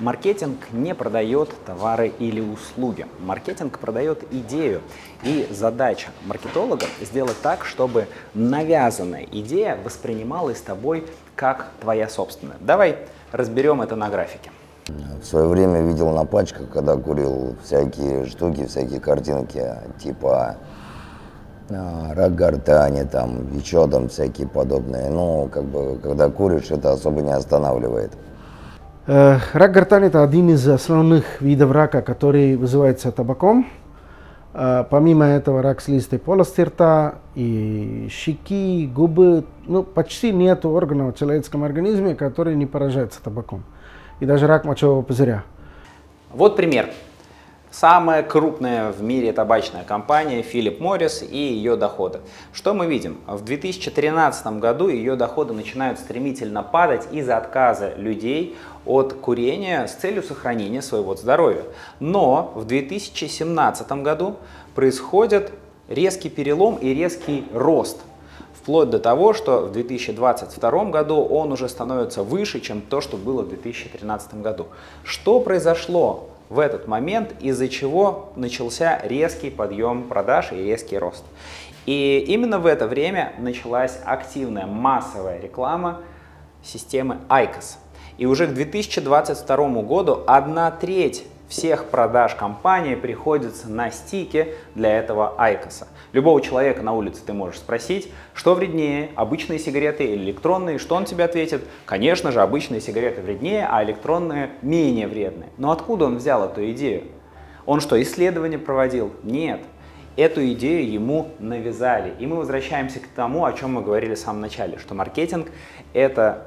Маркетинг не продает товары или услуги. Маркетинг продает идею. И задача маркетолога сделать так, чтобы навязанная идея воспринималась тобой как твоя собственная. Давай разберем это на графике. В свое время видел на пачках, когда курил, всякие штуки, всякие картинки, типа рак гортани, там, еще там всякие подобные. Ну, как бы, когда куришь, это особо не останавливает. Рак гортани – это один из основных видов рака, который вызывается табаком. Помимо этого, рак слизистой полости рта и щеки, губы. Ну, почти нет органов в человеческом организме, который не поражается табаком. И даже рак мочевого пузыря. Вот пример. Самая крупная в мире табачная компания Филипп Моррис и ее доходы. Что мы видим? В 2013 году ее доходы начинают стремительно падать из-за отказа людей от курения с целью сохранения своего здоровья. Но в 2017 году происходит резкий перелом и резкий рост. Вплоть до того, что в 2022 году он уже становится выше, чем то, что было в 2013 году. Что произошло в этот момент, из-за чего начался резкий подъем продаж и резкий рост? И именно в это время началась активная массовая реклама системы Айкос. И уже к 2022 году 1/3 всех продаж компании приходится на стики для этого Айкоса. Любого человека на улице ты можешь спросить, что вреднее, обычные сигареты или электронные, что он тебе ответит? Конечно же, обычные сигареты вреднее, а электронные менее вредные. Но откуда он взял эту идею? Он что, исследование проводил? Нет. Эту идею ему навязали. И мы возвращаемся к тому, о чем мы говорили в самом начале, что маркетинг – это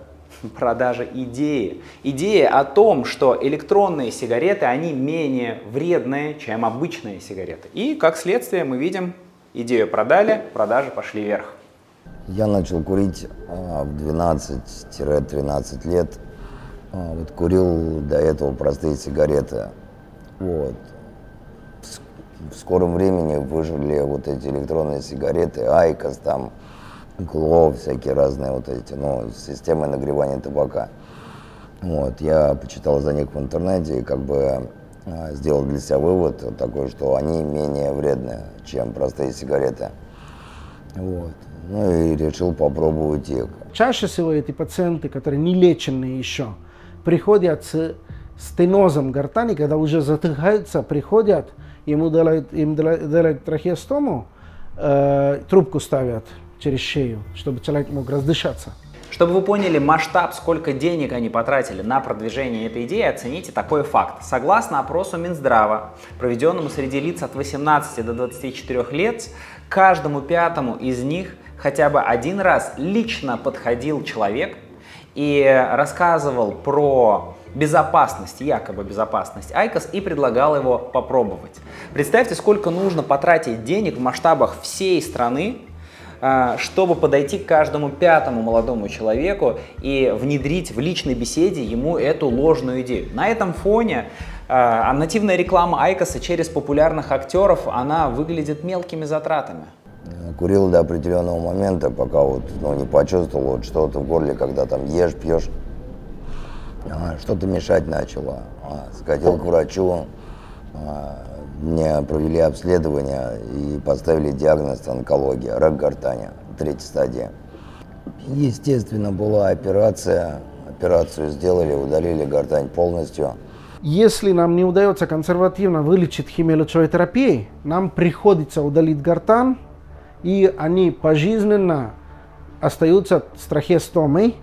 продажа идеи. Идея о том, что электронные сигареты, они менее вредные, чем обычные сигареты. И, как следствие, мы видим, идею продали, продажи пошли вверх. Я начал курить в 12-13 лет. Вот курил до этого простые сигареты. Вот. В скором времени вышли вот эти электронные сигареты, Айкос там, Гло, всякие разные вот эти, ну, системы нагревания табака. Вот, я почитал за них в интернете и как бы сделал для себя вывод такой, что они менее вредны, чем простые сигареты. Вот, ну и решил попробовать их. Чаще всего эти пациенты, которые не леченые еще, приходят с стенозом гортани, когда уже затыхаются, приходят, им делают трахеостому, трубку ставят через шею, чтобы человек мог раздышаться. Чтобы вы поняли масштаб, сколько денег они потратили на продвижение этой идеи, оцените такой факт. Согласно опросу Минздрава, проведенному среди лиц от 18 до 24 лет, каждому пятому из них хотя бы один раз лично подходил человек и рассказывал про безопасность, якобы безопасность Айкос, и предлагал его попробовать. Представьте, сколько нужно потратить денег в масштабах всей страны, чтобы подойти к каждому пятому молодому человеку и внедрить в личной беседе ему эту ложную идею. На этом фоне нативная реклама Айкоса через популярных актеров, она выглядит мелкими затратами. Курил до определенного момента, пока вот, ну, не почувствовал вот что-то в горле, когда там ешь, пьешь, что-то мешать начало. Сходил к врачу, мне провели обследование и поставили диагноз онкология, рак гортани, 3-й стадии. Естественно, была операция, операцию сделали, удалили гортань полностью. Если нам не удается консервативно вылечить химиолучевой терапией, нам приходится удалить гортань, и они пожизненно остаются с трахеостомой,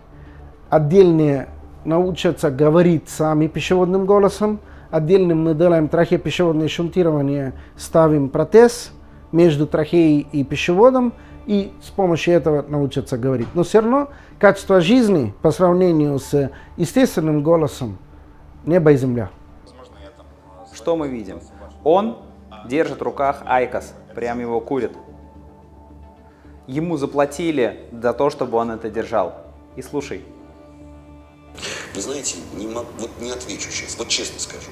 отдельные научатся говорить сами пищеводным голосом, отдельным мы делаем трахеопищеводное шунтирование, ставим протез между трахеей и пищеводом, и с помощью этого научатся говорить. Но все равно качество жизни по сравнению с естественным голосом небо и земля. Что мы видим? Он держит в руках Айкос, прям его курит. Ему заплатили за то, чтобы он это держал. И слушай. Вы знаете, не отвечу сейчас, вот честно скажу.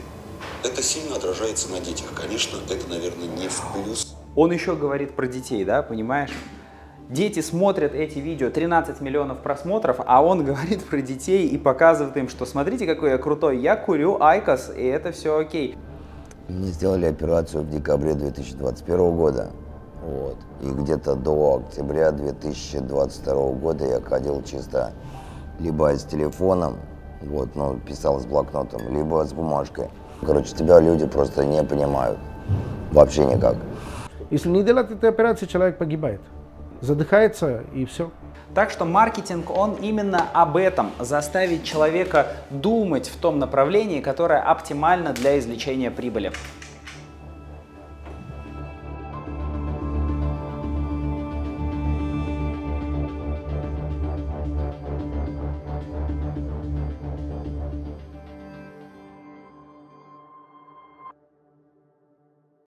Это сильно отражается на детях. Конечно, это, наверное, не в плюс. Он еще говорит про детей, да, понимаешь? Дети смотрят эти видео, 13 миллионов просмотров, а он говорит про детей и показывает им, что смотрите, какой я крутой, я курю Айкос, и это все окей. Мне сделали операцию в декабре 2021 года, вот. И где-то до октября 2022 года я ходил чисто либо с телефоном, вот, ну, писал с блокнотом, либо с бумажкой. Короче, тебя люди просто не понимают, вообще никак. Если не делать этой операции, человек погибает. Задыхается и все. Так что маркетинг, он именно об этом, заставить человека думать в том направлении, которое оптимально для извлечения прибыли.